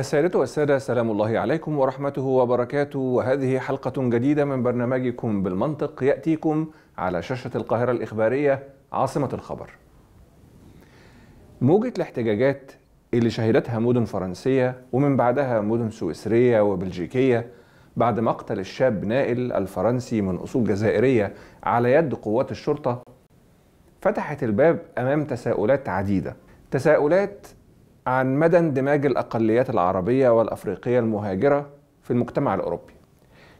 السيدات والسادة، سلام الله عليكم ورحمته وبركاته، وهذه حلقة جديدة من برنامجكم بالمنطق يأتيكم على شاشة القاهرة الإخبارية عاصمة الخبر. موجة الاحتجاجات اللي شهدتها مدن فرنسية ومن بعدها مدن سويسرية وبلجيكية بعد مقتل الشاب نائل الفرنسي من أصول جزائرية على يد قوات الشرطة فتحت الباب أمام تساؤلات عديدة. تساؤلات عن مدى اندماج الأقليات العربية والأفريقية المهاجرة في المجتمع الأوروبي،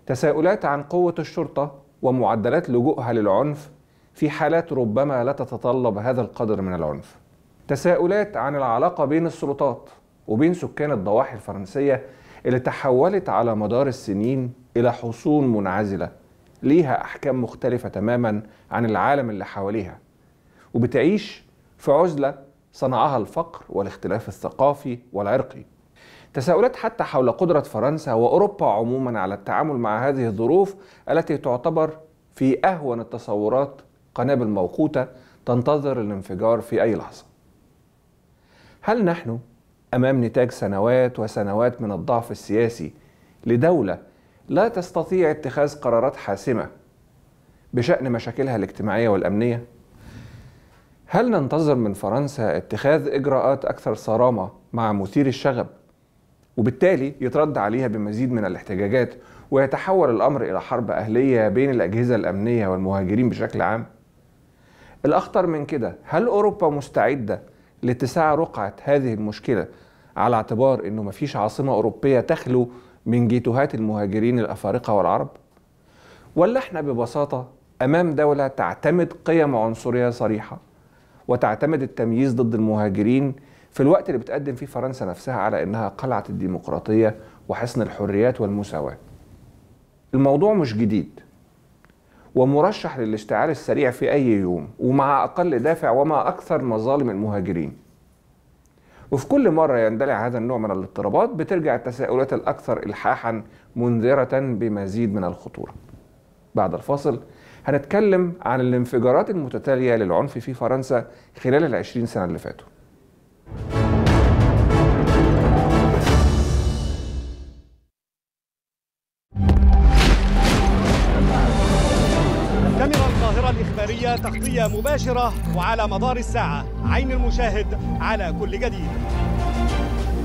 تساؤلات عن قوة الشرطة ومعدلات لجوءها للعنف في حالات ربما لا تتطلب هذا القدر من العنف، تساؤلات عن العلاقة بين السلطات وبين سكان الضواحي الفرنسية اللي تحولت على مدار السنين إلى حصون منعزلة ليها أحكام مختلفة تماما عن العالم اللي حواليها، وبتعيش في عزلة صنعها الفقر والاختلاف الثقافي والعرقي. تساؤلات حتى حول قدرة فرنسا وأوروبا عموما على التعامل مع هذه الظروف التي تعتبر في أهون التصورات قنابل موقوتة تنتظر الانفجار في أي لحظة. هل نحن أمام نتاج سنوات وسنوات من الضعف السياسي لدولة لا تستطيع اتخاذ قرارات حاسمة بشأن مشاكلها الاجتماعية والأمنية؟ هل ننتظر من فرنسا اتخاذ إجراءات أكثر صرامة مع مثير الشغب وبالتالي يترد عليها بمزيد من الاحتجاجات ويتحول الأمر إلى حرب أهلية بين الأجهزة الأمنية والمهاجرين بشكل عام؟ الأخطر من كده، هل أوروبا مستعدة لاتساع رقعة هذه المشكلة على اعتبار أنه مفيش عاصمة أوروبية تخلو من جيتوهات المهاجرين الأفارقة والعرب؟ ولا احنا ببساطة أمام دولة تعتمد قيم عنصرية صريحة وتعتمد التمييز ضد المهاجرين في الوقت اللي بتقدم فيه فرنسا نفسها على أنها قلعة الديمقراطية وحصن الحريات والمساواة؟ الموضوع مش جديد ومرشح للاشتعال السريع في أي يوم ومع أقل دافع ومع أكثر مظالم المهاجرين، وفي كل مرة يندلع هذا النوع من الاضطرابات بترجع التساؤلات الأكثر إلحاحا منذرة بمزيد من الخطورة. بعد الفاصل هنتكلم عن الانفجارات المتتالية للعنف في فرنسا خلال ال20 سنة اللي فاتوا. كاميرا القاهرة الإخبارية تغطية مباشرة وعلى مدار الساعة، عين المشاهد على كل جديد.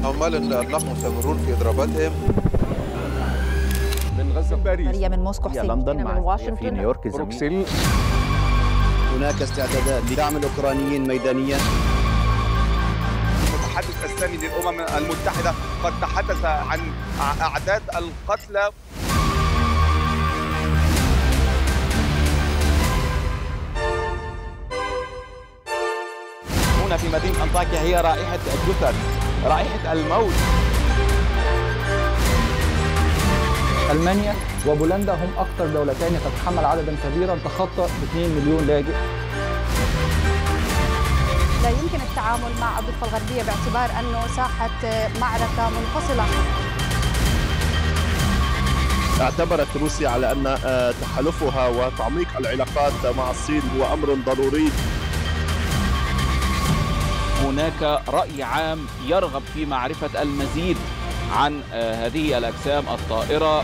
عمال النقم مستمرون في إضراباتهم غزة، باريس، من موسكو، حسين، لندن، من واشنطن، في نيويورك، بروكسل. هناك استعدادات لدعم الأوكرانيين ميدانيا. المتحدث السامي للأمم المتحدة قد تحدث عن أعداد القتلى. هنا في مدينة أنطاكيا هي رائحة الجثث، رائحة الموت. ألمانيا وبولندا هم أكثر دولتين تتحمل عدداً كبيراً تخطى 2 مليون لاجئ. لا يمكن التعامل مع الضفة الغربية باعتبار أنه ساحة معركة منفصلة. اعتبرت روسيا على أن تحالفها وتعميق العلاقات مع الصين هو أمر ضروري. هناك رأي عام يرغب في معرفة المزيد عن هذه الأجسام الطائرة.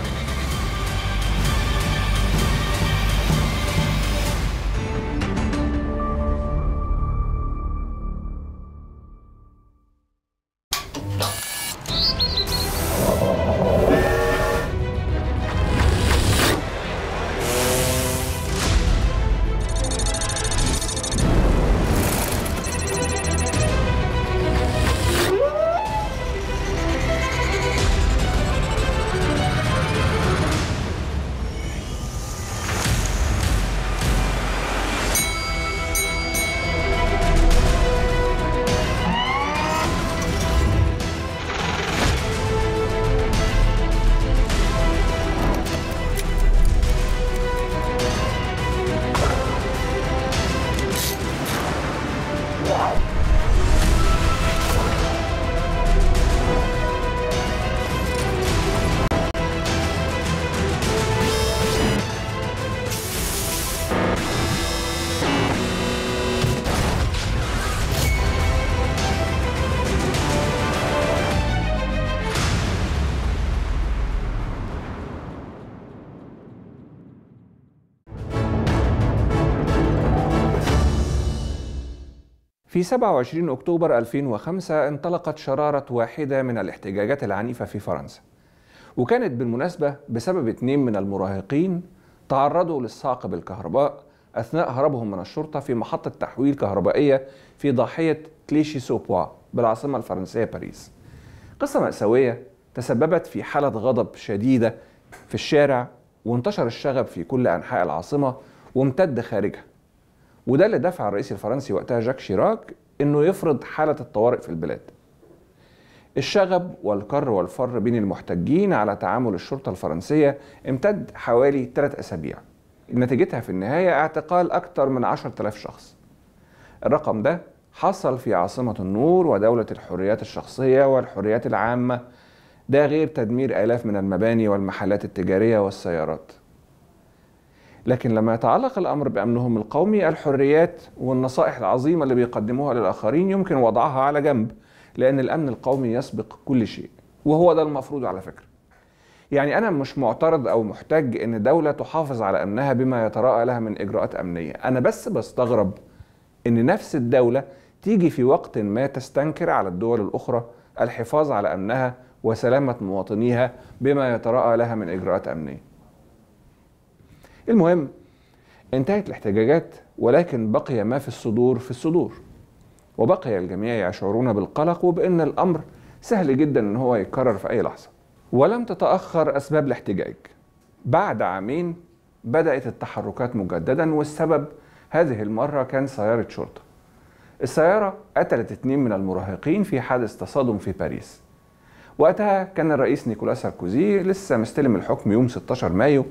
في 27 أكتوبر 2005 انطلقت شرارة واحدة من الاحتجاجات العنيفة في فرنسا، وكانت بالمناسبة بسبب 2 من المراهقين تعرضوا للصعق بالكهرباء أثناء هربهم من الشرطة في محطة تحويل كهربائية في ضاحية كليشي سوبوا بالعاصمة الفرنسية باريس. قصة مأساوية تسببت في حالة غضب شديدة في الشارع، وانتشر الشغب في كل أنحاء العاصمة وامتد خارجها، وده اللي دفع الرئيس الفرنسي وقتها جاك شيراك إنه يفرض حالة الطوارئ في البلاد. الشغب والكر والفر بين المحتجين على تعامل الشرطة الفرنسية امتد حوالي 3 أسابيع، نتيجتها في النهاية اعتقال أكثر من 10,000 شخص. الرقم ده حصل في عاصمة النور ودولة الحريات الشخصية والحريات العامة، ده غير تدمير آلاف من المباني والمحلات التجارية والسيارات. لكن لما يتعلق الأمر بأمنهم القومي، الحريات والنصائح العظيمة اللي بيقدموها للآخرين يمكن وضعها على جنب، لأن الأمن القومي يسبق كل شيء، وهو ده المفروض على فكرة. يعني أنا مش معترض أو محتج إن دولة تحافظ على أمنها بما يتراءى لها من إجراءات أمنية، أنا بس بستغرب إن نفس الدولة تيجي في وقت ما تستنكر على الدول الأخرى الحفاظ على أمنها وسلامة مواطنيها بما يتراءى لها من إجراءات أمنية. المهم، انتهت الاحتجاجات، ولكن بقي ما في الصدور في الصدور، وبقي الجميع يشعرون بالقلق وبأن الأمر سهل جدا إن هو يتكرر في أي لحظة. ولم تتأخر أسباب الاحتجاج، بعد 2 عام بدأت التحركات مجددا، والسبب هذه المرة كان سيارة شرطة. السيارة قتلت 2 من المراهقين في حادث تصادم في باريس. وقتها كان الرئيس نيكولاس ساركوزي لسه مستلم الحكم يوم 16 مايو،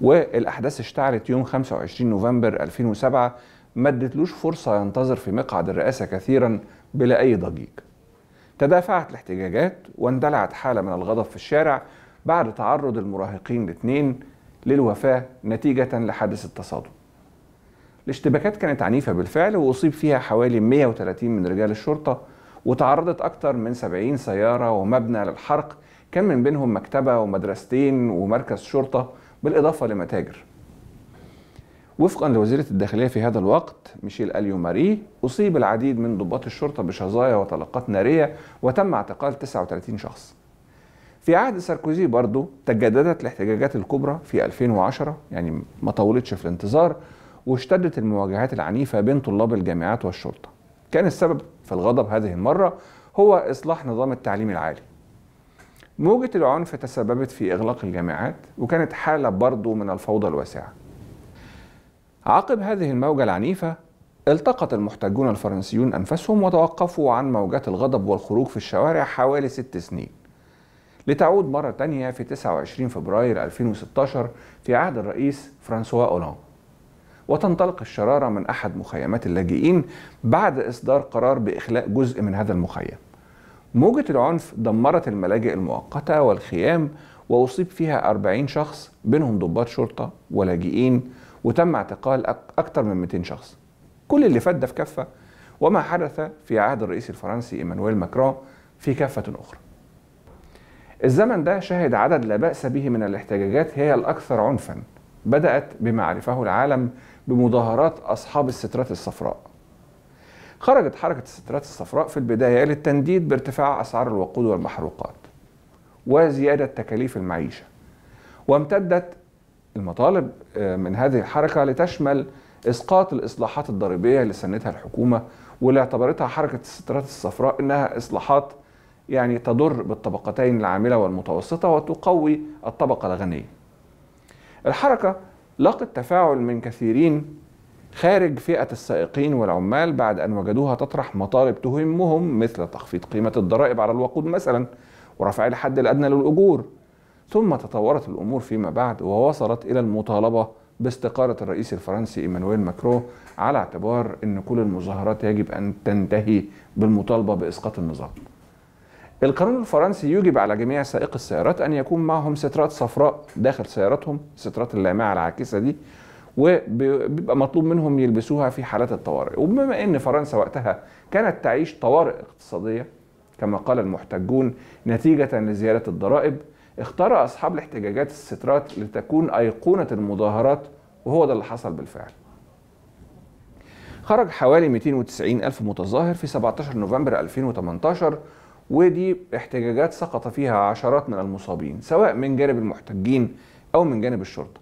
والأحداث اشتعلت يوم 25 نوفمبر 2007، ما ادتلوش فرصة ينتظر في مقعد الرئاسة كثيرا بلا أي ضجيج. تدافعت الاحتجاجات واندلعت حالة من الغضب في الشارع بعد تعرض المراهقين ال2 للوفاة نتيجة لحادث التصادم. الاشتباكات كانت عنيفة بالفعل، وأصيب فيها حوالي 130 من رجال الشرطة، وتعرضت أكثر من 70 سيارة ومبنى للحرق، كان من بينهم مكتبة ومدرستين ومركز شرطة، بالإضافة لمتاجر. وفقا لوزيرة الداخلية في هذا الوقت ميشيل أليو ماري، أصيب العديد من ضباط الشرطة بشظايا وطلقات نارية، وتم اعتقال 39 شخص. في عهد ساركوزي برضو تجددت الاحتجاجات الكبرى في 2010، يعني ما طولتش في الانتظار، واشتدت المواجهات العنيفة بين طلاب الجامعات والشرطة. كان السبب في الغضب هذه المرة هو إصلاح نظام التعليم العالي. موجة العنف تسببت في إغلاق الجامعات، وكانت حالة برضو من الفوضى الواسعة. عقب هذه الموجة العنيفة، التقط المحتجون الفرنسيون أنفسهم وتوقفوا عن موجات الغضب والخروج في الشوارع حوالي 6 سنين، لتعود مرة تانية في 29 فبراير 2016 في عهد الرئيس فرانسوا أولان، وتنطلق الشرارة من أحد مخيمات اللاجئين بعد إصدار قرار بإخلاء جزء من هذا المخيم. موجة العنف دمرت الملاجئ المؤقتة والخيام، وأصيب فيها 40 شخص بينهم ضباط شرطة ولاجئين، وتم اعتقال أكثر من 200 شخص. كل اللي فات ده في كفة، وما حدث في عهد الرئيس الفرنسي إيمانويل ماكرون في كفة أخرى. الزمن ده شهد عدد لا بأس به من الاحتجاجات هي الأكثر عنفا، بدأت بما عرفه العالم بمظاهرات أصحاب السترات الصفراء. خرجت حركة السترات الصفراء في البداية للتنديد بارتفاع أسعار الوقود والمحروقات وزيادة تكاليف المعيشة، وامتدت المطالب من هذه الحركة لتشمل إسقاط الإصلاحات الضريبية اللي سنتها الحكومة، واللي اعتبرتها حركة السترات الصفراء إنها إصلاحات يعني تضر بالطبقتين العاملة والمتوسطة وتقوي الطبقة الغنية. الحركة لقت تفاعل من كثيرين خارج فئة السائقين والعمال بعد أن وجدوها تطرح مطالب تهمهم، مثل تخفيض قيمة الضرائب على الوقود مثلا، ورفع الحد الأدنى للأجور. ثم تطورت الأمور فيما بعد، ووصلت إلى المطالبة باستقالة الرئيس الفرنسي إيمانويل ماكرون، على اعتبار أن كل المظاهرات يجب أن تنتهي بالمطالبة بإسقاط النظام. القانون الفرنسي يجب على جميع سائقي السيارات أن يكون معهم سترات صفراء داخل سيارتهم، السترات اللامعة العاكسة دي، وبيبقى مطلوب منهم يلبسوها في حالات الطوارئ. وبما أن فرنسا وقتها كانت تعيش طوارئ اقتصادية كما قال المحتجون نتيجة لزيادة الضرائب، اختار أصحاب الاحتجاجات السترات لتكون أيقونة المظاهرات، وهو ده اللي حصل بالفعل. خرج حوالي 290 ألف متظاهر في 17 نوفمبر 2018، ودي احتجاجات سقط فيها عشرات من المصابين سواء من جانب المحتجين أو من جانب الشرطة.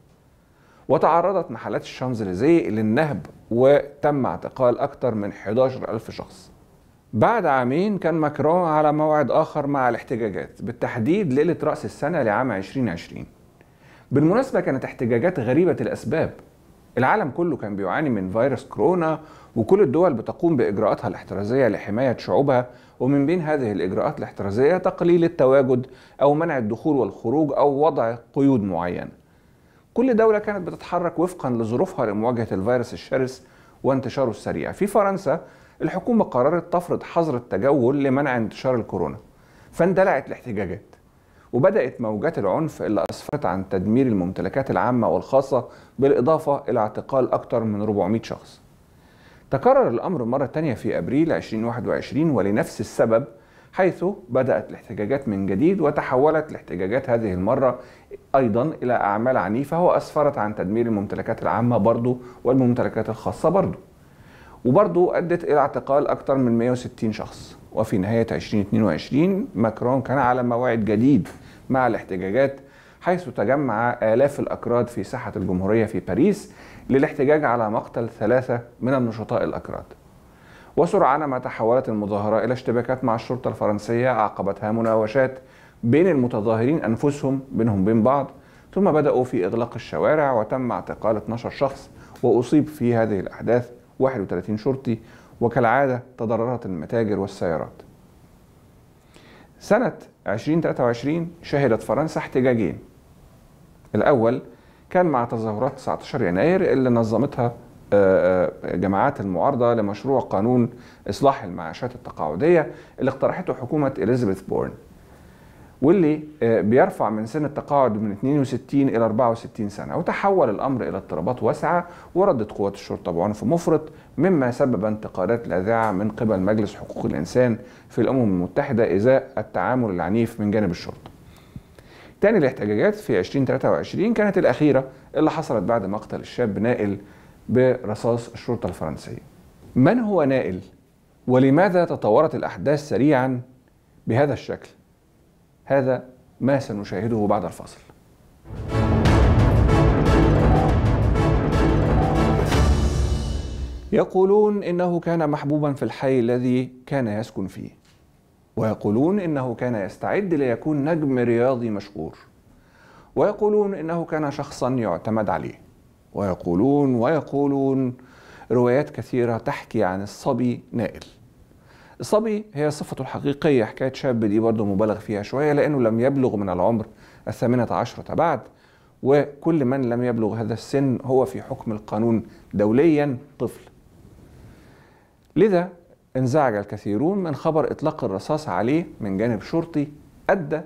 وتعرضت محلات الشانزليزيه للنهب وتم اعتقال أكثر من 11 ألف شخص. بعد عامين كان ماكرون على موعد آخر مع الاحتجاجات، بالتحديد ليلة رأس السنة لعام 2020. بالمناسبة كانت احتجاجات غريبة الأسباب، العالم كله كان بيعاني من فيروس كورونا وكل الدول بتقوم بإجراءاتها الاحترازية لحماية شعوبها، ومن بين هذه الإجراءات الاحترازية تقليل التواجد أو منع الدخول والخروج أو وضع قيود معينة. كل دولة كانت بتتحرك وفقا لظروفها لمواجهة الفيروس الشرس وانتشاره السريع. في فرنسا الحكومة قررت تفرض حظر التجول لمنع انتشار الكورونا، فاندلعت الاحتجاجات وبدأت موجات العنف اللي أسفرت عن تدمير الممتلكات العامة والخاصة، بالإضافة إلى اعتقال أكثر من 400 شخص. تكرر الأمر مرة تانية في أبريل 2021 ولنفس السبب، حيث بدأت الاحتجاجات من جديد، وتحولت الاحتجاجات هذه المرة أيضا إلى أعمال عنيفة وأسفرت عن تدمير الممتلكات العامة برضو والممتلكات الخاصة برضو، وبرضو أدت إلى اعتقال أكثر من 160 شخص. وفي نهاية 2022 ماكرون كان على موعد جديد مع الاحتجاجات، حيث تجمع آلاف الأكراد في ساحة الجمهورية في باريس للاحتجاج على مقتل 3 من النشطاء الأكراد. وسرعان ما تحولت المظاهرة إلى اشتباكات مع الشرطة الفرنسية عقبتها مناوشات بين المتظاهرين أنفسهم بين بعض، ثم بدأوا في إغلاق الشوارع وتم اعتقال 12 شخص، وأصيب في هذه الأحداث 31 شرطي، وكالعادة تضررت المتاجر والسيارات. سنة 2023 شهدت فرنسا احتجاجين، الأول كان مع تظاهرات 19 يناير اللي نظمتها جماعات المعارضة لمشروع قانون إصلاح المعاشات التقاعدية اللي اقترحته حكومة إليزابيث بورن، واللي بيرفع من سن التقاعد من 62 إلى 64 سنة، وتحول الأمر إلى اضطرابات واسعة وردت قوات الشرطة بعنف مفرط، مما سبب انتقادات لاذعة من قبل مجلس حقوق الإنسان في الأمم المتحدة إزاء التعامل العنيف من جانب الشرطة. تاني الاحتجاجات في 2023 كانت الأخيرة اللي حصلت بعد مقتل الشاب نائل برصاص الشرطة الفرنسية. من هو نائل؟ ولماذا تطورت الأحداث سريعا بهذا الشكل؟ هذا ما سنشاهده بعد الفاصل. يقولون إنه كان محبوبا في الحي الذي كان يسكن فيه، ويقولون إنه كان يستعد ليكون نجم رياضي مشهور، ويقولون إنه كان شخصا يعتمد عليه، ويقولون روايات كثيرة تحكي عن الصبي نائل. الصبي هي صفته الحقيقية، حكاية شاب دي برضه مبالغ فيها شوية لأنه لم يبلغ من العمر 18 بعد، وكل من لم يبلغ هذا السن هو في حكم القانون دوليا طفل. لذا انزعج الكثيرون من خبر إطلاق الرصاص عليه من جانب شرطي أدى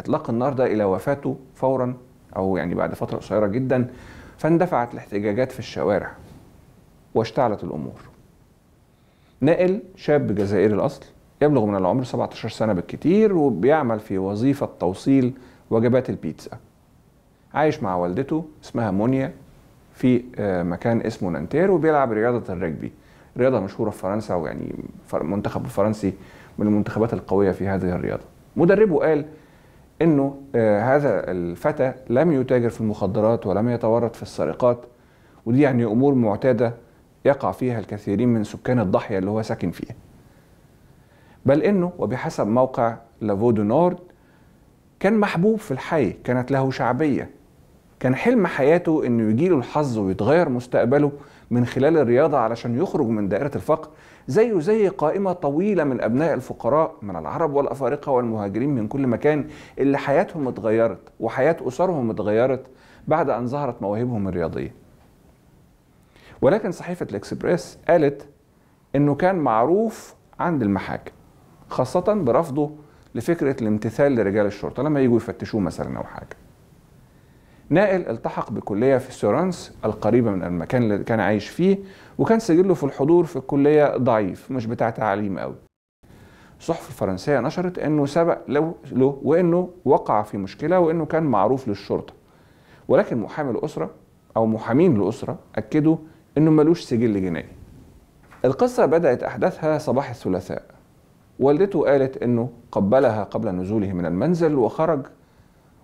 إطلاق النار ده إلى وفاته فورا أو يعني بعد فترة قصيرة جدا، فاندفعت الاحتجاجات في الشوارع واشتعلت الأمور. نائل شاب جزائري الأصل يبلغ من العمر 17 سنة بالكتير، وبيعمل في وظيفة توصيل وجبات البيتزا. عايش مع والدته اسمها مونيا في مكان اسمه نانتير، وبيلعب رياضة الرجبي، رياضة مشهورة في فرنسا، ويعني المنتخب الفرنسي من المنتخبات القوية في هذه الرياضة. مدربه قال إنه هذا الفتى لم يتاجر في المخدرات ولم يتورط في السرقات، ودي يعني أمور معتادة يقع فيها الكثيرين من سكان الضاحية اللي هو ساكن فيها. بل إنه وبحسب موقع لافودو نورد كان محبوب في الحي، كانت له شعبية، كان حلم حياته إنه يجيله الحظ ويتغير مستقبله من خلال الرياضة علشان يخرج من دائرة الفقر، زيه زي قائمة طويلة من أبناء الفقراء من العرب والأفارقة والمهاجرين من كل مكان اللي حياتهم اتغيرت وحياة أسرهم اتغيرت بعد أن ظهرت مواهبهم الرياضية. ولكن صحيفة الإكسبريس قالت إنه كان معروف عند المحاكم، خاصة برفضه لفكرة الامتثال لرجال الشرطة لما يجوا يفتشوه مثلا أو حاجة. نائل التحق بكلية في سورانس القريبة من المكان اللي كان عايش فيه، وكان سجله في الحضور في الكلية ضعيف، مش بتاع تعليم قوي. الصحف الفرنسية نشرت إنه سبق له وإنه وقع في مشكلة وإنه كان معروف للشرطة، ولكن محامي الأسرة أو محامين الأسرة أكدوا إنه ملوش سجل جنائي. القصة بدأت أحداثها صباح الثلاثاء، والدته قالت إنه قبلها قبل نزوله من المنزل وخرج،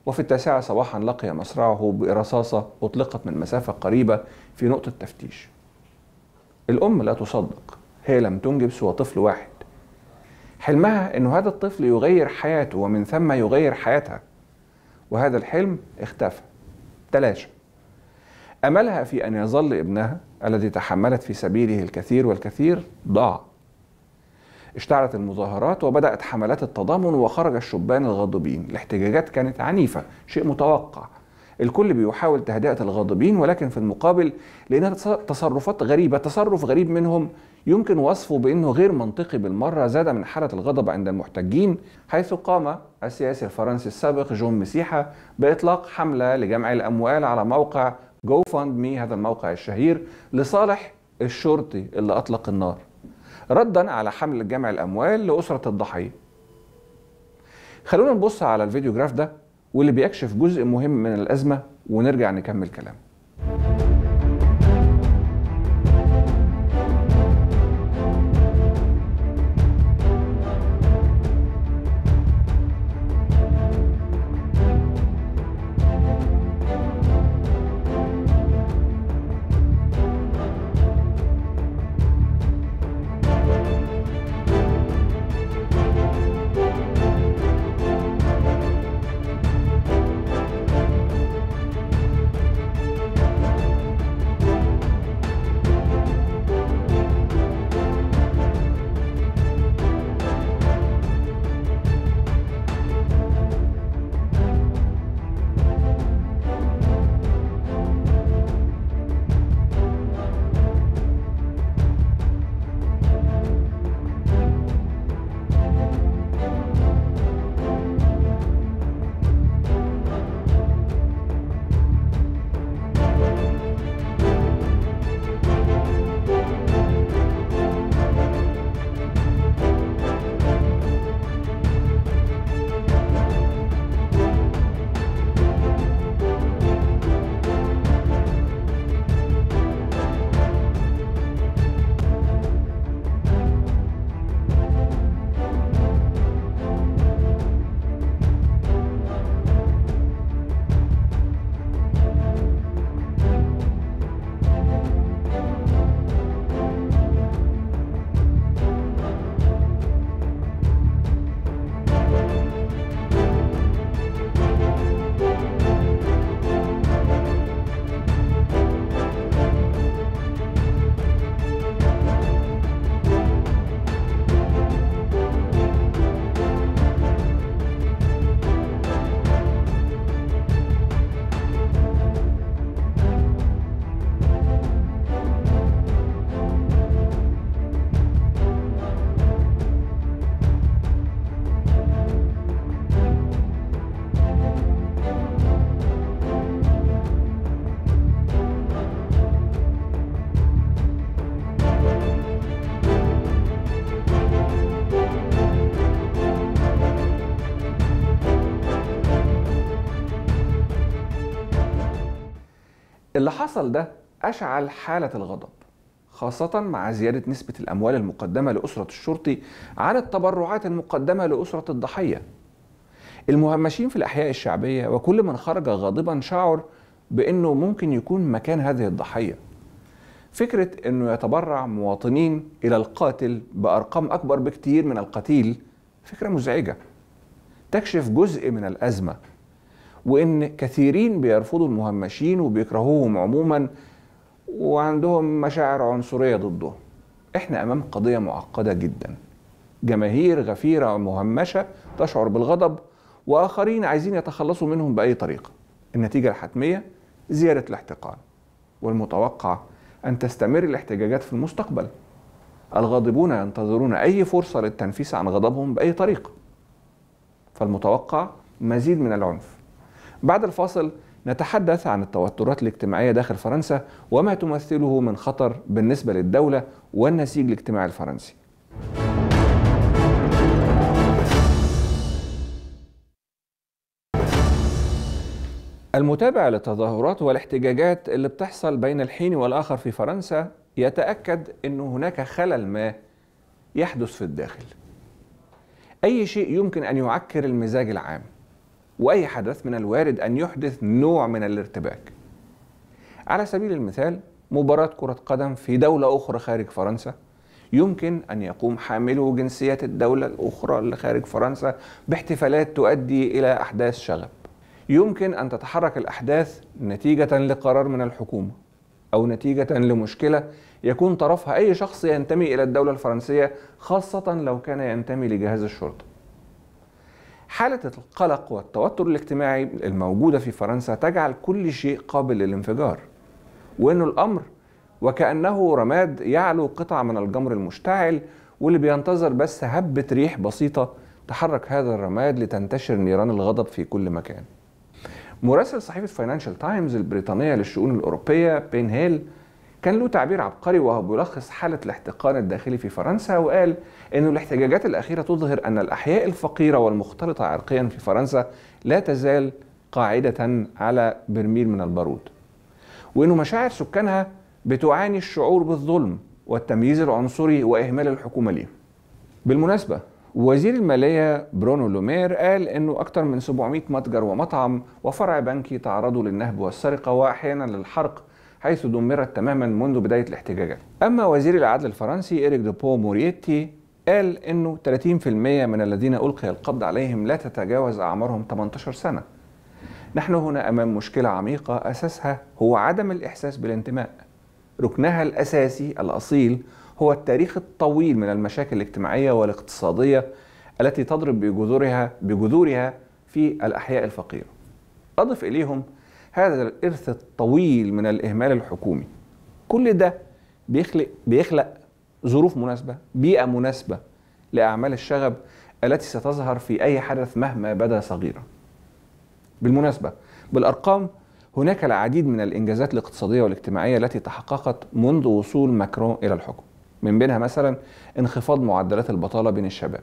وفي 9 صباحا لقي مصرعه برصاصة أطلقت من مسافة قريبة في نقطة تفتيش. الأم لا تصدق، هي لم تنجب سوى طفل واحد، حلمها إنه هذا الطفل يغير حياته ومن ثم يغير حياتها، وهذا الحلم اختفى، تلاشى. أملها في أن يظل ابنها الذي تحملت في سبيله الكثير والكثير ضاع. اشتعلت المظاهرات وبدأت حملات التضامن، وخرج الشبان الغاضبين. الاحتجاجات كانت عنيفة، شيء متوقع، الكل بيحاول تهدئة الغاضبين، ولكن في المقابل لأنها تصرفات غريبة، تصرف غريب منهم يمكن وصفه بأنه غير منطقي بالمرة، زاد من حالة الغضب عند المحتجين، حيث قام السياسي الفرنسي السابق جون مسيحة بإطلاق حملة لجمع الأموال على موقع جو فوند مي، هذا الموقع الشهير، لصالح الشرطي اللي أطلق النار، رداً على حملة جمع الأموال لأسرة الضحية. خلونا نبص على الفيديو جراف ده واللي بيكشف جزء مهم من الأزمة، ونرجع نكمل كلام. اللي حصل ده أشعل حالة الغضب، خاصة مع زيادة نسبة الأموال المقدمة لأسرة الشرطي على التبرعات المقدمة لأسرة الضحية. المهمشين في الأحياء الشعبية وكل من خرج غاضبا شعر بأنه ممكن يكون مكان هذه الضحية. فكرة أنه يتبرع مواطنين إلى القاتل بأرقام أكبر بكتير من القتيل فكرة مزعجة، تكشف جزء من الأزمة، وإن كثيرين بيرفضوا المهمشين وبيكرهوهم عموماً وعندهم مشاعر عنصرية ضدهم. إحنا أمام قضية معقدة جداً، جماهير غفيرة مهمشة تشعر بالغضب، وآخرين عايزين يتخلصوا منهم بأي طريقة. النتيجة الحتمية زيادة الاحتقان، والمتوقع أن تستمر الاحتجاجات في المستقبل. الغاضبون ينتظرون أي فرصة للتنفيس عن غضبهم بأي طريقة، فالمتوقع مزيد من العنف. بعد الفاصل نتحدث عن التوترات الاجتماعية داخل فرنسا وما تمثله من خطر بالنسبة للدولة والنسيج الاجتماعي الفرنسي. المتابع للتظاهرات والاحتجاجات اللي بتحصل بين الحين والآخر في فرنسا يتأكد أنه هناك خلل ما يحدث في الداخل. أي شيء يمكن أن يعكر المزاج العام، وأي حدث من الوارد أن يحدث نوع من الارتباك. على سبيل المثال مباراة كرة قدم في دولة أخرى خارج فرنسا، يمكن أن يقوم حاملو جنسية الدولة الأخرى اللي خارج فرنسا باحتفالات تؤدي إلى أحداث شغب. يمكن أن تتحرك الأحداث نتيجة لقرار من الحكومة، أو نتيجة لمشكلة يكون طرفها أي شخص ينتمي إلى الدولة الفرنسية، خاصة لو كان ينتمي لجهاز الشرطة. حالة القلق والتوتر الاجتماعي الموجودة في فرنسا تجعل كل شيء قابل للانفجار، وأن الأمر وكأنه رماد يعلو قطع من الجمر المشتعل، واللي بينتظر بس هبة ريح بسيطة تحرك هذا الرماد لتنتشر نيران الغضب في كل مكان. مراسل صحيفة فاينانشال تايمز البريطانية للشؤون الأوروبية بين هيل كان له تعبير عبقري وهو بيلخص حالة الاحتقان الداخلي في فرنسا، وقال إنه الاحتجاجات الأخيرة تظهر أن الأحياء الفقيرة والمختلطة عرقيا في فرنسا لا تزال قاعدة على برميل من البارود، وإنه مشاعر سكانها بتعاني الشعور بالظلم والتمييز العنصري وإهمال الحكومة ليه. بالمناسبة وزير المالية برونو لومير قال إنه أكثر من 700 متجر ومطعم وفرع بنكي تعرضوا للنهب والسرقة وأحيانا للحرق، حيث دمرت تماما منذ بداية الاحتجاجات. أما وزير العدل الفرنسي إيريك دوبو موريتي قال إنه 30% من الذين ألقي القبض عليهم لا تتجاوز أعمارهم 18 سنة. نحن هنا أمام مشكلة عميقة أساسها هو عدم الإحساس بالانتماء. ركنها الأساسي الأصيل هو التاريخ الطويل من المشاكل الاجتماعية والاقتصادية التي تضرب بجذورها في الأحياء الفقيرة. أضف إليهم هذا الإرث الطويل من الإهمال الحكومي. كل ده بيخلق ظروف مناسبة، بيئة مناسبة لأعمال الشغب التي ستظهر في أي حدث مهما بدا صغيرا. بالمناسبة بالأرقام هناك العديد من الإنجازات الاقتصادية والاجتماعية التي تحققت منذ وصول ماكرون إلى الحكم، من بينها مثلا انخفاض معدلات البطالة بين الشباب،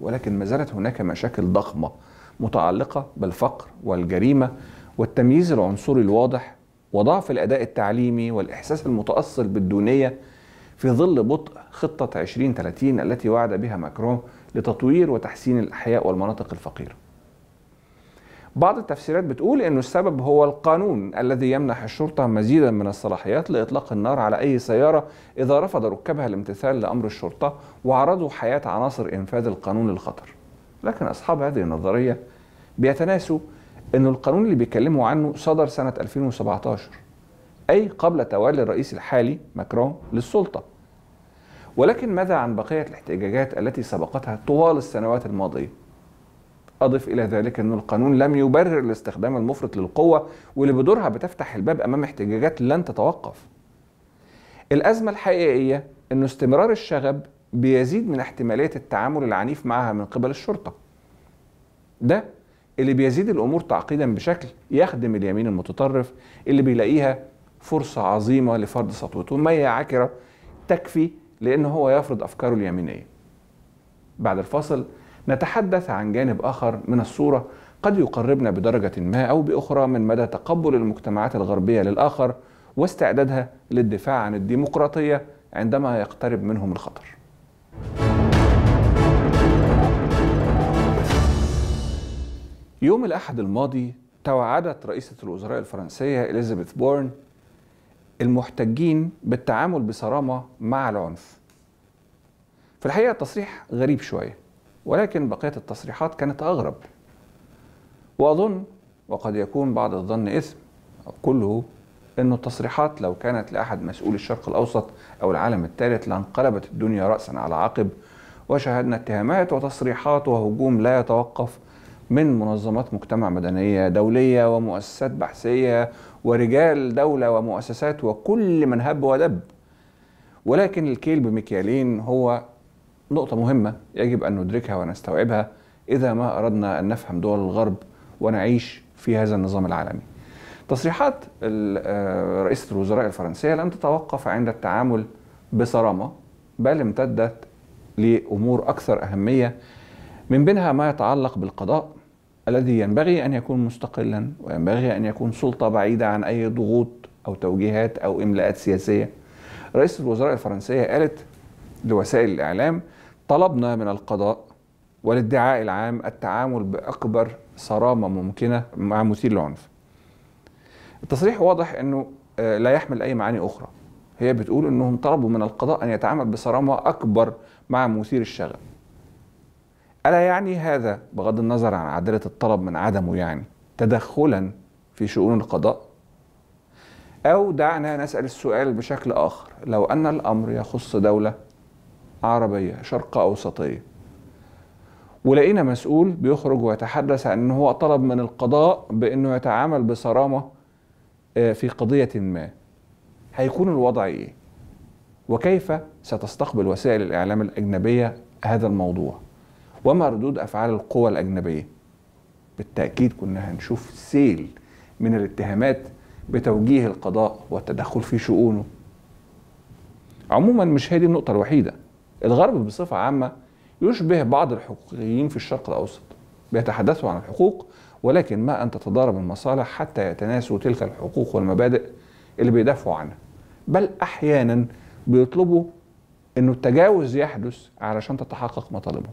ولكن ما زالت هناك مشاكل ضخمة متعلقة بالفقر والجريمة والتمييز العنصري الواضح وضعف الأداء التعليمي والإحساس المتأصل بالدونية في ظل بطء خطة 2030 التي وعد بها ماكرون لتطوير وتحسين الأحياء والمناطق الفقيرة. بعض التفسيرات بتقول إنه السبب هو القانون الذي يمنح الشرطة مزيدا من الصلاحيات لإطلاق النار على أي سيارة إذا رفض ركابها الامتثال لأمر الشرطة وعرضوا حياة عناصر إنفاذ القانون للخطر. لكن أصحاب هذه النظرية بيتناسوا إنه القانون اللي بيتكلموا عنه صدر سنة 2017، أي قبل تولي الرئيس الحالي ماكرون للسلطة. ولكن ماذا عن بقية الاحتجاجات التي سبقتها طوال السنوات الماضية؟ أضف إلى ذلك أن القانون لم يبرر الاستخدام المفرط للقوة، واللي بدورها بتفتح الباب أمام احتجاجات لن تتوقف. الأزمة الحقيقية أن استمرار الشغب بيزيد من احتمالية التعامل العنيف معها من قبل الشرطة، ده اللي بيزيد الأمور تعقيدا بشكل يخدم اليمين المتطرف اللي بيلاقيها فرصة عظيمة لفرض سطوته، ما هي عاكرة تكفي لأنه هو يفرض أفكاره اليمينية. بعد الفاصل نتحدث عن جانب آخر من الصورة قد يقربنا بدرجة ما أو بأخرى من مدى تقبل المجتمعات الغربية للآخر واستعدادها للدفاع عن الديمقراطية عندما يقترب منهم الخطر. يوم الأحد الماضي توعدت رئيسة الوزراء الفرنسية إليزابيث بورن المحتجين بالتعامل بصرامة مع العنف. في الحقيقة التصريح غريب شوية، ولكن بقية التصريحات كانت أغرب، وأظن وقد يكون بعض الظن إثم كله أن التصريحات لو كانت لأحد مسؤولي الشرق الأوسط أو العالم الثالث لانقلبت الدنيا رأسا على عقب، وشاهدنا اتهامات وتصريحات وهجوم لا يتوقف من منظمات مجتمع مدنية دولية ومؤسسات بحثية ورجال دولة ومؤسسات وكل من هب ودب. ولكن الكيل بمكيالين هو نقطة مهمة يجب أن ندركها ونستوعبها إذا ما أردنا أن نفهم دول الغرب ونعيش في هذا النظام العالمي. تصريحات رئيسة الوزراء الفرنسية لم تتوقف عند التعامل بصرامة، بل امتدت لأمور أكثر أهمية، من بينها ما يتعلق بالقضاء الذي ينبغي أن يكون مستقلا وينبغي أن يكون سلطة بعيدة عن أي ضغوط أو توجيهات أو إملاءات سياسية. رئيسة الوزراء الفرنسية قالت لوسائل الإعلام: طلبنا من القضاء والادعاء العام التعامل بأكبر صرامة ممكنة مع مثير العنف. التصريح واضح أنه لا يحمل أي معاني أخرى. هي بتقول أنهم طلبوا من القضاء أن يتعامل بصرامة أكبر مع مثير الشغب. ألا يعني هذا، بغض النظر عن عدالة الطلب من عدمه، يعني تدخلا في شؤون القضاء؟ أو دعنا نسأل السؤال بشكل آخر: لو أن الأمر يخص دولة عربية شرق أوسطية ولقينا مسؤول بيخرج ويتحدث عن أنه هو طلب من القضاء بأنه يتعامل بصرامة في قضية ما، هيكون الوضع إيه؟ وكيف ستستقبل وسائل الإعلام الأجنبية هذا الموضوع؟ وما ردود أفعال القوى الأجنبية؟ بالتأكيد كنا هنشوف سيل من الاتهامات بتوجيه القضاء والتدخل في شؤونه. عموما مش هي دي النقطة الوحيدة. الغرب بصفة عامة يشبه بعض الحقوقيين في الشرق الأوسط، بيتحدثوا عن الحقوق ولكن ما أن تتضارب المصالح حتى يتناسوا تلك الحقوق والمبادئ اللي بيدافعوا عنها، بل أحيانا بيطلبوا أنه التجاوز يحدث علشان تتحقق مطالبهم.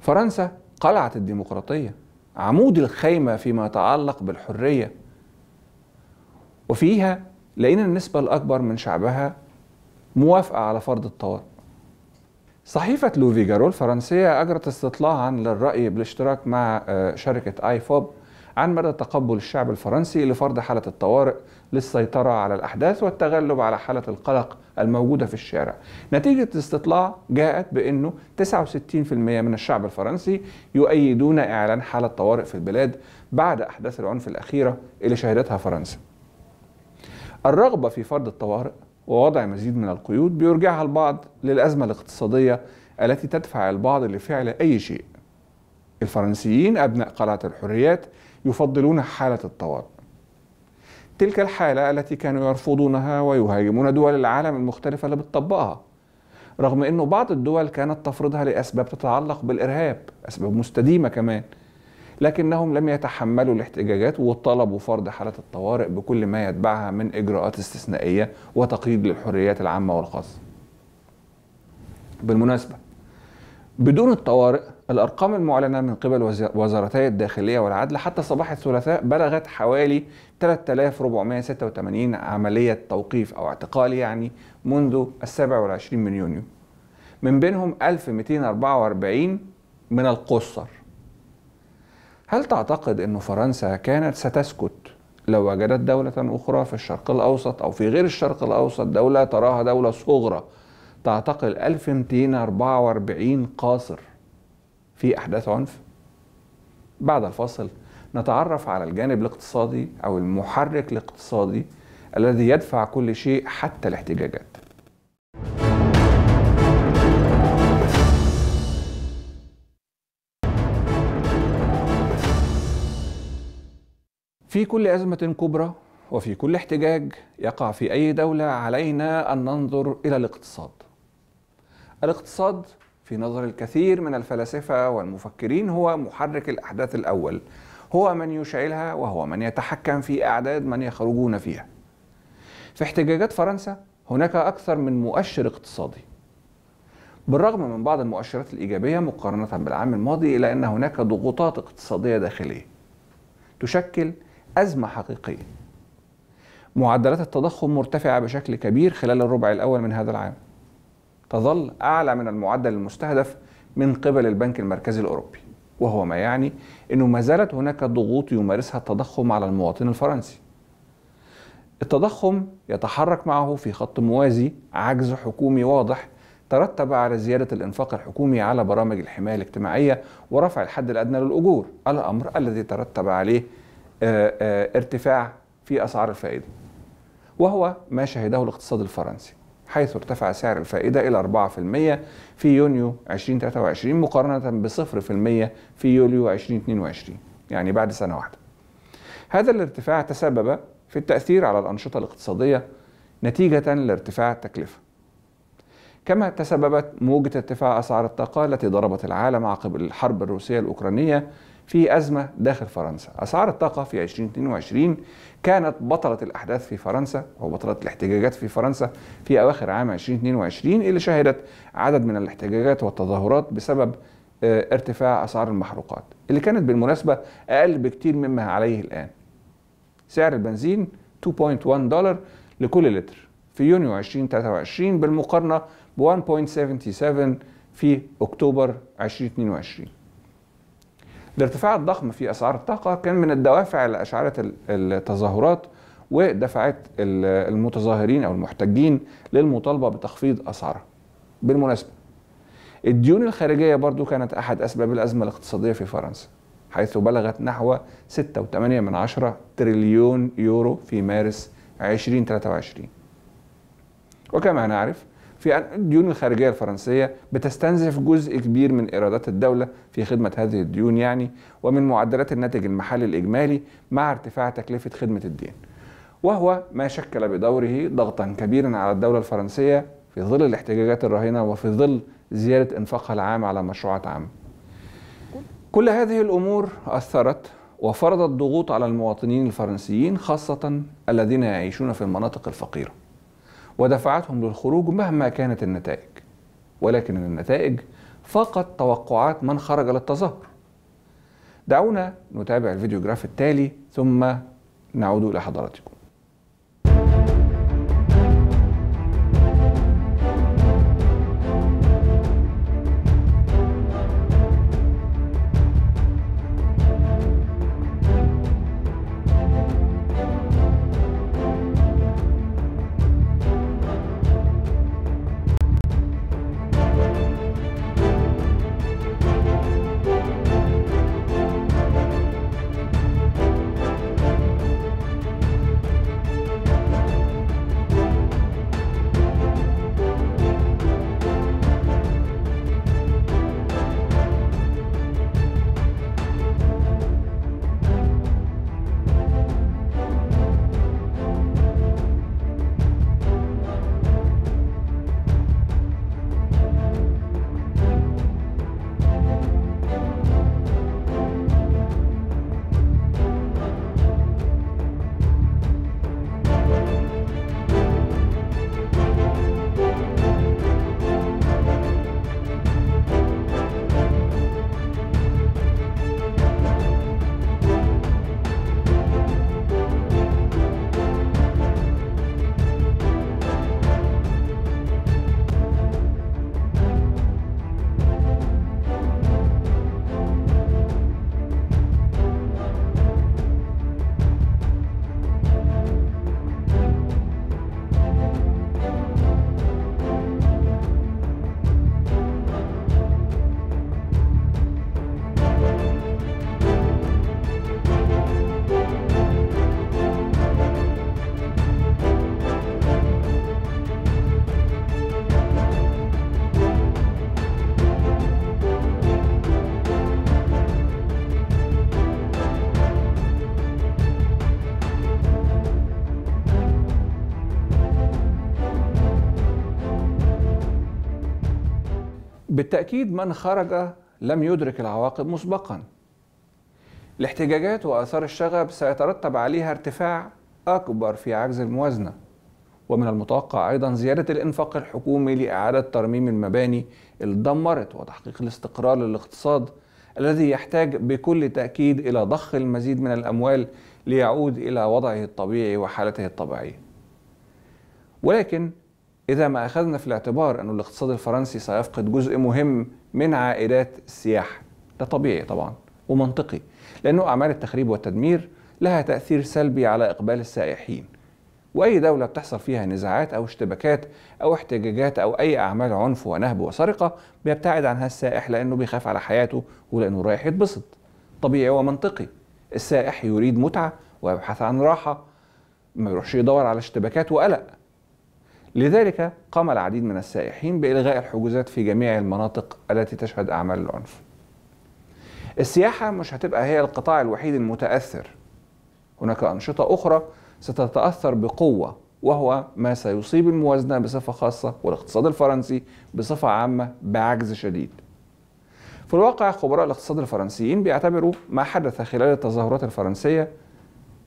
فرنسا قلعة الديمقراطية، عمود الخيمة فيما يتعلق بالحرية، وفيها لقينا النسبة الأكبر من شعبها موافقة على فرض الطوارئ. صحيفة لوفيجارو الفرنسية أجرت استطلاعا للرأي بالاشتراك مع شركة آيفوب عن مدى تقبل الشعب الفرنسي لفرض حالة الطوارئ للسيطرة على الأحداث والتغلب على حالة القلق الموجودة في الشارع. نتيجة الاستطلاع جاءت بأنه 69% من الشعب الفرنسي يؤيدون إعلان حالة طوارئ في البلاد بعد أحداث العنف الأخيرة اللي شهدتها فرنسا. الرغبة في فرض الطوارئ ووضع مزيد من القيود بيرجعها البعض للأزمة الاقتصادية التي تدفع البعض لفعل أي شيء. الفرنسيين أبناء قلعة الحريات يفضلون حالة الطوارئ، تلك الحالة التي كانوا يرفضونها ويهاجمون دول العالم المختلفة اللي بتطبقها، رغم أنه بعض الدول كانت تفرضها لأسباب تتعلق بالإرهاب، أسباب مستديمة كمان، لكنهم لم يتحملوا الاحتجاجات وطلبوا فرض حالة الطوارئ بكل ما يتبعها من إجراءات استثنائية وتقييد للحريات العامة والخاصة. بالمناسبة، بدون الطوارئ الأرقام المعلنة من قبل وزارتي الداخلية والعدل حتى صباح الثلاثاء بلغت حوالي 3486 عملية توقيف أو اعتقال يعني منذ 27 من يونيو، من بينهم 1244 من القُصّر. هل تعتقد أن فرنسا كانت ستسكت لو وجدت دولة أخرى في الشرق الأوسط أو في غير الشرق الأوسط، دولة تراها دولة صغرى تعتقل 1244 قاصر في أحداث عنف؟ بعد الفاصل نتعرف على الجانب الاقتصادي أو المحرك الاقتصادي الذي يدفع كل شيء حتى الاحتجاجات. في كل أزمة كبرى وفي كل احتجاج يقع في أي دولة علينا أن ننظر إلى الاقتصاد. الاقتصاد في نظر الكثير من الفلاسفة والمفكرين هو محرك الأحداث الأول، هو من يشعلها وهو من يتحكم في أعداد من يخرجون فيها. في احتجاجات فرنسا هناك أكثر من مؤشر اقتصادي، بالرغم من بعض المؤشرات الإيجابية مقارنة بالعام الماضي، إلا أن هناك ضغوطات اقتصادية داخلية تشكل أزمة حقيقية. معدلات التضخم مرتفعة بشكل كبير خلال الربع الأول من هذا العام، تظل أعلى من المعدل المستهدف من قبل البنك المركزي الأوروبي، وهو ما يعني أنه ما زالت هناك ضغوط يمارسها التضخم على المواطن الفرنسي. التضخم يتحرك معه في خط موازي عجز حكومي واضح ترتب على زيادة الإنفاق الحكومي على برامج الحماية الاجتماعية ورفع الحد الأدنى للأجور، الأمر الذي ترتب عليه ارتفاع في أسعار الفائدة، وهو ما شهده الاقتصاد الفرنسي، حيث ارتفع سعر الفائدة إلى 4% في يونيو 2023 مقارنة ب 0% في يوليو 2022، يعني بعد سنة واحدة. هذا الارتفاع تسبب في التأثير على الأنشطة الاقتصادية نتيجة لارتفاع التكلفة. كما تسببت موجة ارتفاع أسعار الطاقة التي ضربت العالم عقب الحرب الروسية الأوكرانية في أزمة داخل فرنسا. أسعار الطاقة في 2022 كانت بطلة الأحداث في فرنسا أو بطلة الاحتجاجات في فرنسا في أواخر عام 2022، اللي شهدت عدد من الاحتجاجات والتظاهرات بسبب ارتفاع أسعار المحروقات اللي كانت بالمناسبة أقل بكتير مما عليه الآن. سعر البنزين 2.1 دولار لكل لتر في يونيو 2023 بالمقارنة ب 1.77 في أكتوبر 2022. الارتفاع الضخم في أسعار الطاقة كان من الدوافع اللي أشعلت التظاهرات ودفعت المتظاهرين أو المحتجين للمطالبة بتخفيض أسعارها. بالمناسبة الديون الخارجية برضو كانت أحد أسباب الأزمة الاقتصادية في فرنسا، حيث بلغت نحو 6.8 تريليون يورو في مارس 2023. وكما نعرف في أن الديون الخارجية الفرنسية بتستنزف جزء كبير من إيرادات الدولة في خدمة هذه الديون ومن معدلات الناتج المحلي الإجمالي مع ارتفاع تكلفة خدمة الدين، وهو ما شكل بدوره ضغطا كبيرا على الدولة الفرنسية في ظل الاحتجاجات الراهنة وفي ظل زيادة إنفاقها العام على مشروعات عامة. كل هذه الأمور أثرت وفرضت ضغوط على المواطنين الفرنسيين، خاصة الذين يعيشون في المناطق الفقيرة، ودفعتهم للخروج مهما كانت النتائج. ولكن النتائج فاقت توقعات من خرج للتظاهر. دعونا نتابع الفيديوغراف التالي ثم نعود إلى حضراتكم. بالتأكيد من خرج لم يدرك العواقب مسبقا. الاحتجاجات وآثار الشغب سيترتب عليها ارتفاع أكبر في عجز الموازنة، ومن المتوقع أيضا زيادة الإنفاق الحكومي لإعادة ترميم المباني اللي دمرت وتحقيق الاستقرار للاقتصاد الذي يحتاج بكل تأكيد إلى ضخ المزيد من الأموال ليعود إلى وضعه الطبيعي وحالته الطبيعية. ولكن إذا ما أخذنا في الاعتبار أن الاقتصاد الفرنسي سيفقد جزء مهم من عائدات السياحة، ده طبيعي طبعا ومنطقي، لأنه أعمال التخريب والتدمير لها تأثير سلبي على إقبال السائحين، وأي دولة بتحصل فيها نزاعات أو اشتباكات أو احتجاجات أو أي أعمال عنف ونهب وسرقة بيبتعد عنها السائح لأنه بيخاف على حياته ولأنه رايح يتبسط. طبيعي ومنطقي، السائح يريد متعة ويبحث عن راحة، ما يروحش يدور على اشتباكات وقلق. لذلك قام العديد من السائحين بإلغاء الحجوزات في جميع المناطق التي تشهد أعمال العنف. السياحة مش هتبقى هي القطاع الوحيد المتأثر، هناك أنشطة أخرى ستتأثر بقوة وهو ما سيصيب الموازنة بصفة خاصة والاقتصاد الفرنسي بصفة عامة بعجز شديد. في الواقع خبراء الاقتصاد الفرنسيين بيعتبروا ما حدث خلال التظاهرات الفرنسية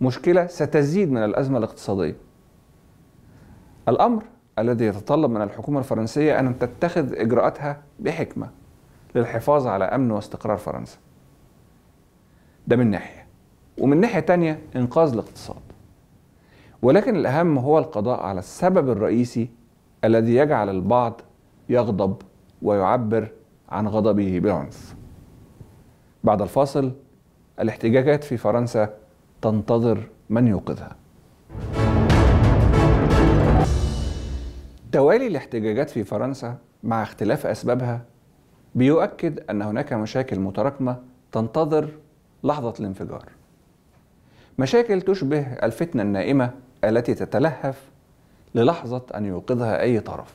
مشكلة ستزيد من الأزمة الاقتصادية. الأمر الذي يتطلب من الحكومة الفرنسية أن تتخذ إجراءاتها بحكمة للحفاظ على أمن واستقرار فرنسا. ده من ناحية، ومن ناحية تانية إنقاذ الاقتصاد. ولكن الأهم هو القضاء على السبب الرئيسي الذي يجعل البعض يغضب ويعبر عن غضبه بالعنف. بعد الفاصل الاحتجاجات في فرنسا تنتظر من يوقظها. توالي الاحتجاجات في فرنسا مع اختلاف أسبابها بيؤكد أن هناك مشاكل متراكمة تنتظر لحظة الانفجار. مشاكل تشبه الفتنة النائمة التي تتلهف للحظة أن يوقظها أي طرف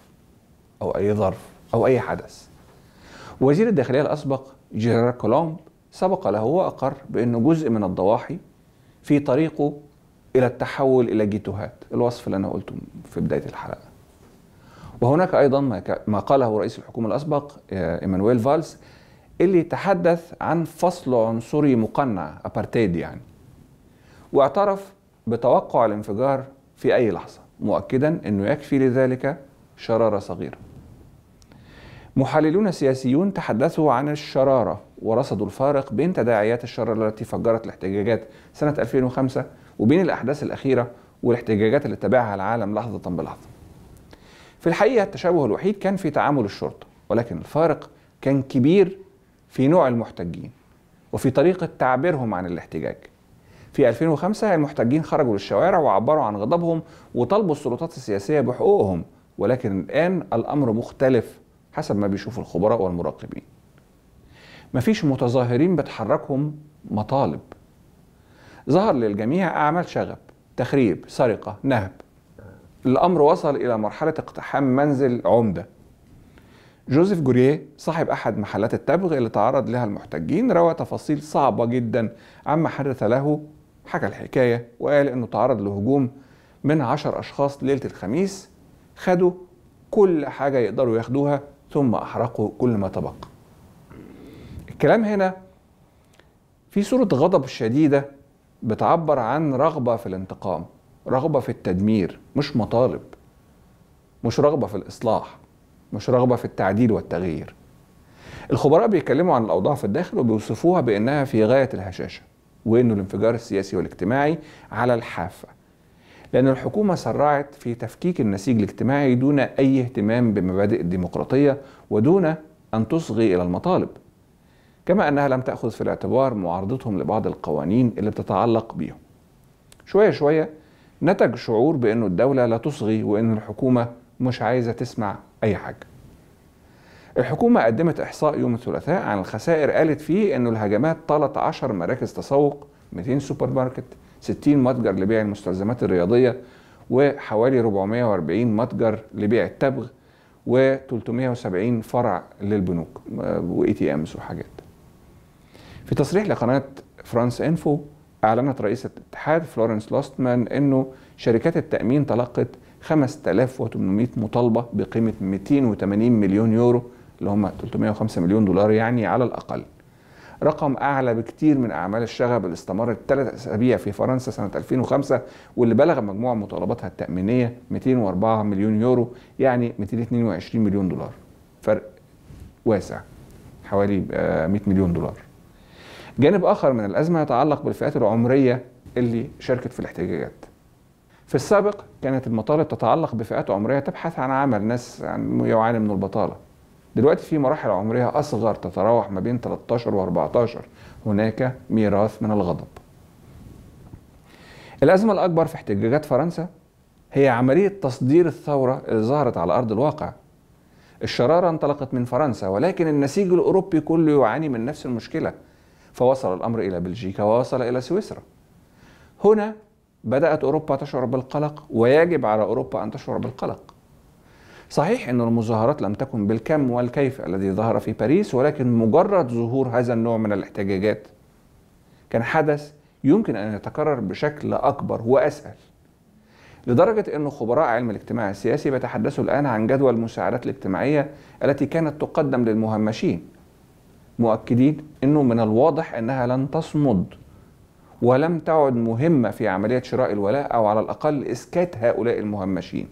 أو أي ظرف أو أي حدث. وزير الداخلية الأسبق جيرار كولومب سبق له وأقر بأنه جزء من الضواحي في طريقه إلى التحول إلى جيتوهات، الوصف اللي أنا قلته في بداية الحلقة. وهناك أيضا ما قاله رئيس الحكومة الأسبق إيمانويل فالس اللي تحدث عن فصل عنصري مقنع، أبارتايد يعني، واعترف بتوقع الانفجار في أي لحظة، مؤكدا أنه يكفي لذلك شرارة صغيرة. محللون سياسيون تحدثوا عن الشرارة ورصدوا الفارق بين تداعيات الشر التي فجرت الاحتجاجات سنة 2005 وبين الأحداث الأخيرة والاحتجاجات اللي تبعها العالم لحظة بلحظة. في الحقيقة التشابه الوحيد كان في تعامل الشرطة، ولكن الفارق كان كبير في نوع المحتجين وفي طريقة تعبيرهم عن الاحتجاج. في 2005 المحتجين خرجوا للشوارع وعبروا عن غضبهم وطلبوا السلطات السياسية بحقوقهم، ولكن الآن الأمر مختلف حسب ما بيشوف الخبراء والمراقبين. مفيش متظاهرين بتحركهم مطالب. ظهر للجميع أعمال شغب، تخريب، سرقة، نهب. الأمر وصل إلى مرحلة اقتحام منزل عمدة. جوزيف جوريه صاحب أحد محلات التبغ اللي تعرض لها المحتجين روى تفاصيل صعبة جدا عما حدث له. حكى الحكاية وقال إنه تعرض لهجوم من 10 أشخاص ليلة الخميس، خدوا كل حاجة يقدروا ياخدوها ثم أحرقوا كل ما تبقى. الكلام هنا في صورة غضب شديدة بتعبر عن رغبة في الانتقام، رغبة في التدمير، مش مطالب، مش رغبة في الإصلاح، مش رغبة في التعديل والتغيير. الخبراء بيتكلموا عن الأوضاع في الداخل وبيوصفوها بأنها في غاية الهشاشة، وأنه الانفجار السياسي والاجتماعي على الحافة، لأن الحكومة سرعت في تفكيك النسيج الاجتماعي دون أي اهتمام بمبادئ الديمقراطية ودون أن تصغي إلى المطالب، كما أنها لم تأخذ في الاعتبار معارضتهم لبعض القوانين اللي بتتعلق بيهم. شوية شوية نتج شعور بأنه الدولة لا تصغي وأن الحكومة مش عايزة تسمع أي حاجة. الحكومة قدمت إحصاء يوم الثلاثاء عن الخسائر قالت فيه أنه الهجمات طالت 10 مراكز تسوق، 200 سوبر ماركت، 60 متجر لبيع المستلزمات الرياضية، وحوالي 440 متجر لبيع التبغ، و370 فرع للبنوك واي تي امز وحاجات. في تصريح لقناة فرانس انفو أعلنت رئيسة الاتحاد فلورنس لوستمان أنه شركات التأمين تلقت 5800 مطالبة بقيمة 280 مليون يورو اللي هم 305 مليون دولار يعني على الأقل، رقم أعلى بكتير من أعمال الشغب اللي استمرت 3 أسابيع في فرنسا سنة 2005 واللي بلغ مجموع مطالباتها التأمينية 204 مليون يورو يعني 222 مليون دولار، فرق واسع حوالي 100 مليون دولار. جانب آخر من الأزمة يتعلق بالفئات العمرية اللي شاركت في الاحتجاجات. في السابق كانت المطالب تتعلق بفئات عمرية تبحث عن عمل، ناس يعاني من البطالة. دلوقتي في مراحل عمرية أصغر تتراوح ما بين 13 و 14. هناك ميراث من الغضب. الأزمة الأكبر في احتجاجات فرنسا هي عملية تصدير الثورة اللي ظهرت على أرض الواقع. الشرارة انطلقت من فرنسا، ولكن النسيج الأوروبي كله يعاني من نفس المشكلة، فوصل الأمر إلى بلجيكا ووصل إلى سويسرا. هنا بدأت أوروبا تشعر بالقلق، ويجب على أوروبا أن تشعر بالقلق. صحيح أن المظاهرات لم تكن بالكم والكيف الذي ظهر في باريس، ولكن مجرد ظهور هذا النوع من الاحتجاجات كان حدث يمكن أن يتكرر بشكل أكبر وأسهل. لدرجة أن خبراء علم الاجتماع السياسي بيتحدثوا الآن عن جدوى المساعدات الاجتماعية التي كانت تقدم للمهمشين، مؤكدين أنه من الواضح أنها لن تصمد ولم تعد مهمة في عملية شراء الولاء أو على الأقل إسكات هؤلاء المهمشين.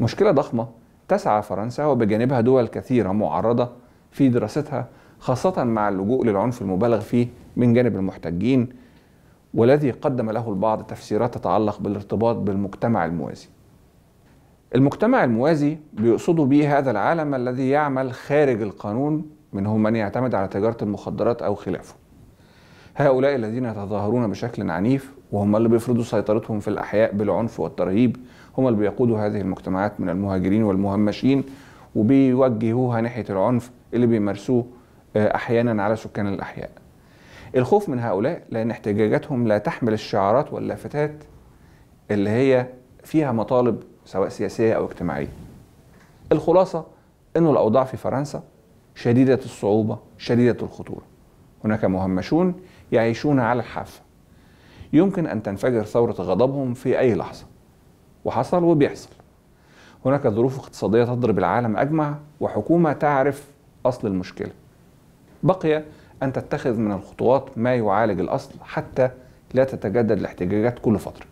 مشكلة ضخمة تسعى فرنسا وبجانبها دول كثيرة معرضة في دراستها، خاصة مع اللجوء للعنف المبالغ فيه من جانب المحتجين، والذي قدم له البعض تفسيرات تتعلق بالارتباط بالمجتمع الموازي. المجتمع الموازي بيقصدوا بيه هذا العالم الذي يعمل خارج القانون، منهم من يعتمد على تجارة المخدرات أو خلافه. هؤلاء الذين يتظاهرون بشكل عنيف وهم اللي بيفرضوا سيطرتهم في الأحياء بالعنف والترهيب، هم اللي بيقودوا هذه المجتمعات من المهاجرين والمهمشين وبيوجهوها ناحية العنف اللي بيمارسوه أحيانا على سكان الأحياء. الخوف من هؤلاء لأن احتجاجاتهم لا تحمل الشعارات واللافتات اللي هي فيها مطالب سواء سياسية أو اجتماعية. الخلاصة أنه الأوضاع في فرنسا شديدة الصعوبة شديدة الخطورة. هناك مهمشون يعيشون على الحافة، يمكن أن تنفجر ثورة غضبهم في أي لحظة، وحصل وبيحصل. هناك ظروف اقتصادية تضرب العالم أجمع وحكومة تعرف أصل المشكلة. بقي أن تتخذ من الخطوات ما يعالج الأصل حتى لا تتجدد الاحتجاجات كل فترة.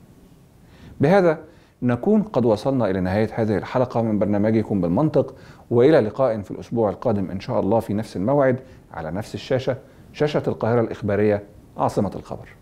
بهذا نكون قد وصلنا إلى نهاية هذه الحلقة من برنامجكم بالمنطق، وإلى لقاء في الأسبوع القادم إن شاء الله في نفس الموعد على نفس الشاشة، شاشة القاهرة الإخبارية عاصمة الخبر.